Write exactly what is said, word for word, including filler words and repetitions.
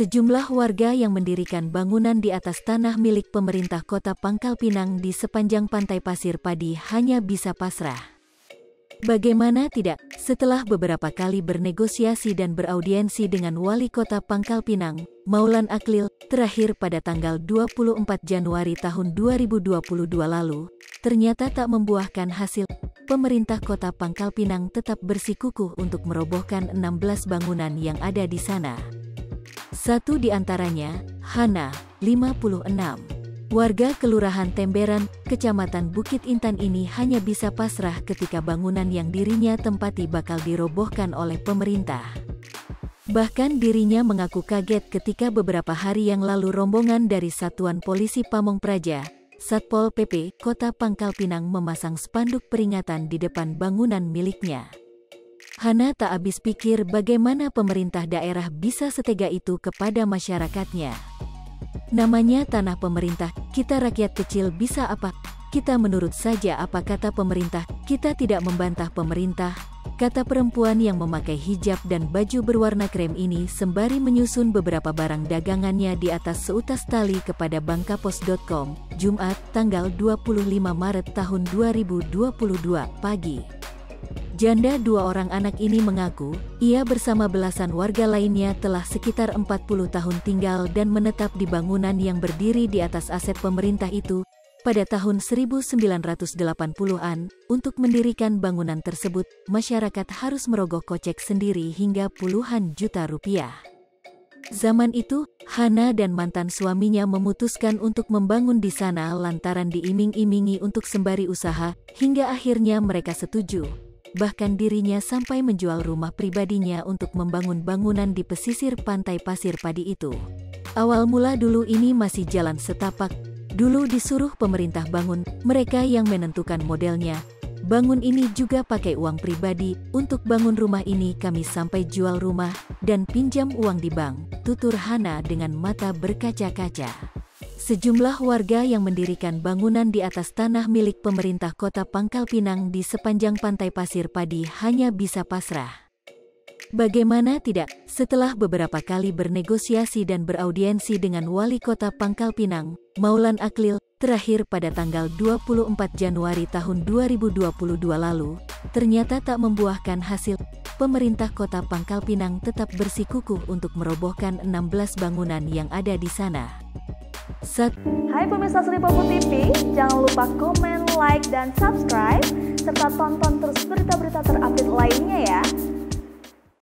Sejumlah warga yang mendirikan bangunan di atas tanah milik pemerintah kota Pangkalpinang di sepanjang Pantai Pasir Padi hanya bisa pasrah. Bagaimana tidak, setelah beberapa kali bernegosiasi dan beraudiensi dengan wali kota Pangkalpinang, Maulan Aklil, terakhir pada tanggal dua puluh empat Januari tahun dua ribu dua puluh dua lalu, ternyata tak membuahkan hasil. Pemerintah kota Pangkalpinang tetap bersikukuh untuk merobohkan enam belas bangunan yang ada di sana. Satu di antaranya, Hana, lima puluh enam, warga Kelurahan Temberan, Kecamatan Bukit Intan ini hanya bisa pasrah ketika bangunan yang dirinya tempati bakal dirobohkan oleh pemerintah. Bahkan dirinya mengaku kaget ketika beberapa hari yang lalu rombongan dari Satuan Polisi Pamong Praja, Satpol P P, Kota Pangkalpinang memasang spanduk peringatan di depan bangunan miliknya. Hana tak habis pikir bagaimana pemerintah daerah bisa setega itu kepada masyarakatnya. Namanya tanah pemerintah, kita rakyat kecil bisa apa? Kita menurut saja apa kata pemerintah, kita tidak membantah pemerintah, kata perempuan yang memakai hijab dan baju berwarna krem ini sembari menyusun beberapa barang dagangannya di atas seutas tali kepada bangkapos titik com, Jumat, tanggal dua puluh lima Maret tahun dua ribu dua puluh dua, pagi. Janda dua orang anak ini mengaku, ia bersama belasan warga lainnya telah sekitar empat puluh tahun tinggal dan menetap di bangunan yang berdiri di atas aset pemerintah itu, pada tahun seribu sembilan ratus delapan puluhan, untuk mendirikan bangunan tersebut, masyarakat harus merogoh kocek sendiri hingga puluhan juta rupiah. Zaman itu, Hana dan mantan suaminya memutuskan untuk membangun di sana lantaran diiming-imingi untuk sembari usaha, hingga akhirnya mereka setuju. Bahkan dirinya sampai menjual rumah pribadinya untuk membangun bangunan di pesisir Pantai Pasir Padi itu. Awal mula dulu ini masih jalan setapak, dulu disuruh pemerintah bangun, mereka yang menentukan modelnya. Bangun ini juga pakai uang pribadi, untuk bangun rumah ini kami sampai jual rumah dan pinjam uang di bank, tutur Hana dengan mata berkaca-kaca. Sejumlah warga yang mendirikan bangunan di atas tanah milik pemerintah kota Pangkalpinang di sepanjang Pantai Pasir Padi hanya bisa pasrah. Bagaimana tidak, setelah beberapa kali bernegosiasi dan beraudiensi dengan wali kota Pangkalpinang, Maulan Aklil, terakhir pada tanggal dua puluh empat Januari tahun dua ribu dua puluh dua lalu, ternyata tak membuahkan hasil. Pemerintah kota Pangkalpinang tetap bersikukuh untuk merobohkan enam belas bangunan yang ada di sana. Set. Hai pemirsa Sripoku T V, jangan lupa komen, like, dan subscribe, serta tonton terus berita-berita terupdate lainnya ya.